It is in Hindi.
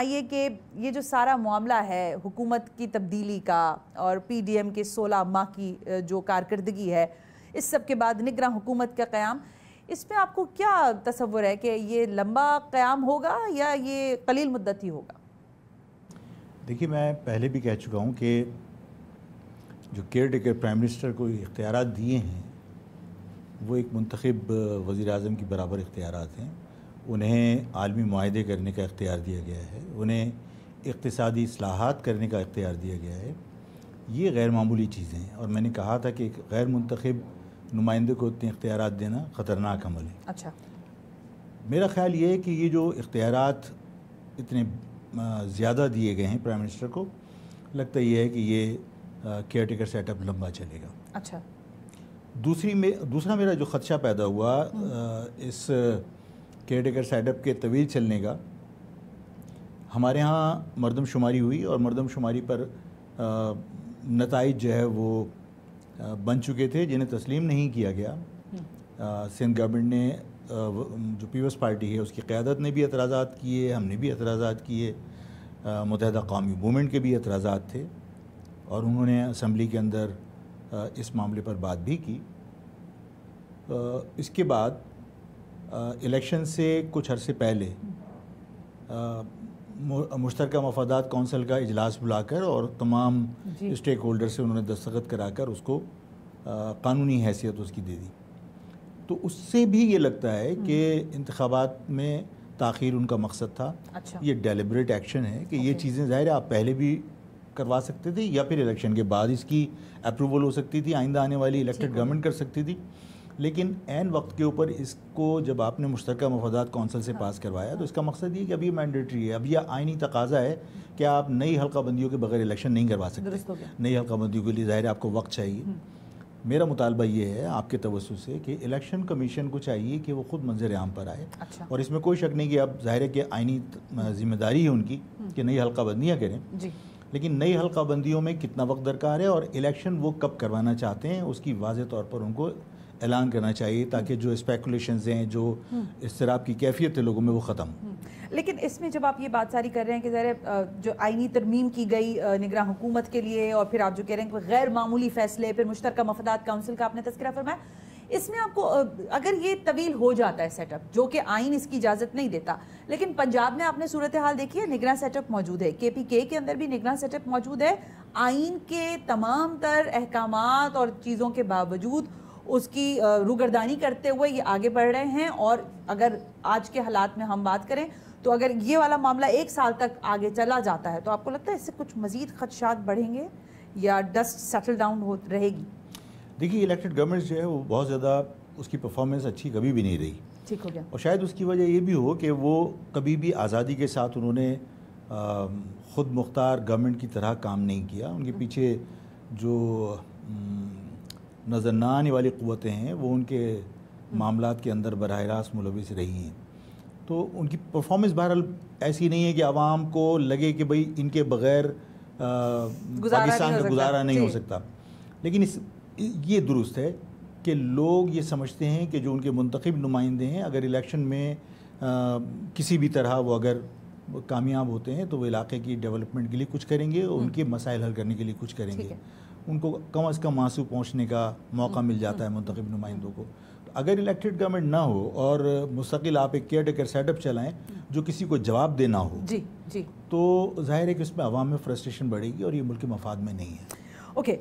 आइए कि ये जो सारा मामला है हुकूमत की तब्दीली का और पीडीएम के 16 माह की जो कारकर्दगी है, इस सब के बाद निगरां हुकूमत का क़याम, इसमें आपको क्या तसव्वुर है कि ये लंबा क़याम होगा या ये कलील मुद्दत ही होगा? देखिए, मैं पहले भी कह चुका हूँ कि जो केयर टेकर प्राइम मिनिस्टर को इख्तियार दिए हैं वो एक मुंतखब वज़ीर आज़म की बराबर इख्तियारात हैं। उन्हें आलमी मुआहदे करने का इख्तियार दिया गया है, उन्हें इक़्तिसादी इस्लाहात करने का इख्तियार दिया गया है। ये गैर मामूली चीज़ें हैं और मैंने कहा था कि एक गैर मुंतखब नुमाइंदे को इतने इख्तियारात देना ख़तरनाक अमल है। अच्छा, मेरा ख्याल ये है कि ये जो इख्तियारात इतने ज़्यादा दिए गए हैं प्राइम मिनिस्टर को, लगता यह है कि ये केयर टेकर सेटअप लंबा चलेगा। अच्छा, दूसरा मेरा जो ख़दशा पैदा हुआ इस केयर टेकर सेटअप के तवील चलने का, हमारे यहाँ मरदमशुमारी हुई और मरदमशुमारी पर नताइज जो है वो बन चुके थे जिन्हें तस्लीम नहीं किया गया। सिंध गवर्नमेंट ने, जो पीपल्स पार्टी है उसकी क़्यादत ने भी एतराज़ात किए, हमने भी एतराज़ात किए, मुतहदा कौमी मूवमेंट के भी एतराज़ात थे और उन्होंने असम्बली के अंदर इस मामले पर बात भी की। इसके बाद इलेक्शन से कुछ अरसे पहले मुश्तरका मफादात कौंसिल का इजलास बुलाकर और तमाम स्टेक होल्डर से उन्होंने दस्तखत कराकर उसको कानूनी हैसियत उसकी दे दी। तो उससे भी ये लगता है कि इंतखाबात में ताख़ीर उनका मकसद था। अच्छा। ये डेलिब्रेट एक्शन है कि ये चीज़ें ज़ाहिर है आप पहले भी करवा सकते थे या फिर इलेक्शन के बाद इसकी अप्रूवल हो सकती थी, आइंदा आने वाली इलेक्टेड गवर्नमेंट कर सकती थी, लेकिन ऐन वक्त के ऊपर इसको जब आपने मुश्तरका मफादात कौंसिल से पास करवाया तो इसका मकसद ये कि अब ये मैंडेटरी है, अब यह आइनी तकाजा है कि आप नई हल्काबंदियों के बगैर इलेक्शन नहीं करवा सकते। नई हल्काबंदियों के लिए ज़ाहिर आपको वक्त चाहिए। मेरा मुतालबा ये है आपके तवज्जो से कि इलेक्शन कमीशन को चाहिए कि वो खुद मंजर आम पर आए। अच्छा। और इसमें कोई शक नहीं कि अब ज़ाहिर है कि आइनी जिम्मेदारी है उनकी कि नई हल्काबंदियाँ करें, लेकिन नई हल्काबंदियों में कितना वक्त दरकार है और इलेक्शन वो कब करवाना चाहते हैं उसकी वाज़े तौर पर उनको ऐलान करना चाहिए ताकि जो स्पेकुलेशंस हैं, जो इसराब की कैफियत है लोगों में, वो ख़त्म हो। लेकिन इसमें जब आप ये बात सारी कर रहे हैं कि ज़रा जो आइनी तरमीम की गई निगरां हुकूमत के लिए और फिर आप जो कह रहे हैं गैर मामूली फ़ैसले, फिर मुश्तरका मफादात काउंसिल का आपने तज़किरा फरमाया, इसमें आपको अगर ये तवील हो जाता है सेटअप, जो कि आइन इसकी इजाज़त नहीं देता, लेकिन पंजाब में आपने सूरत हाल देखी है, निगरां सेटअप मौजूद है, KPK के अंदर भी निगरां सेटअप मौजूद है, आइन के तमाम तर अहकामात और चीज़ों के बावजूद उसकी रुगर्दानी करते हुए ये आगे बढ़ रहे हैं। और अगर आज के हालात में हम बात करें तो अगर ये वाला मामला 1 साल तक आगे चला जाता है तो आपको लगता है इससे कुछ मज़ीद खदशात बढ़ेंगे या डस्ट सेटल डाउन हो रहेगी? देखिए, इलेक्टेड गवर्नमेंट जो है वो बहुत ज़्यादा, उसकी परफॉर्मेंस अच्छी कभी भी नहीं रही। ठीक हो गया। और शायद उसकी वजह ये भी हो कि वो कभी भी आज़ादी के साथ उन्होंने ख़ुद मुख्तार गवर्नमेंट की तरह काम नहीं किया। उनके पीछे जो नज़र ना आने वाली क़ुव्वतें हैं वो उनके मामलात के अंदर बराह रास्त मुलविस रही हैं। तो उनकी परफॉर्मेंस बहरहाल ऐसी नहीं है कि आवाम को लगे कि भाई इनके बग़ैर पाकिस्तान का गुजारा नहीं हो सकता। लेकिन ये दुरुस्त है कि लोग ये समझते हैं कि जो उनके मुंतखब नुमाइंदे हैं अगर इलेक्शन में किसी भी तरह वो अगर कामयाब होते हैं तो वो इलाके की डेवलपमेंट के लिए कुछ करेंगे, उनके मसाइल हल करने के लिए कुछ करेंगे, उनको कम अज़ कम आंसू पहुँचने का मौका मिल जाता है मुंतखब नुमाइंदों को। तो अगर इलेक्टेड गवर्नमेंट ना हो और मुस्तकिल आप एक केयर टेकर सेटअप चलाएं जो किसी को जवाब देना हो तो जाहिर है कि उसमें आवाम में फ्रस्ट्रेशन बढ़ेगी और ये मुल्क के मफाद में नहीं है। ओके।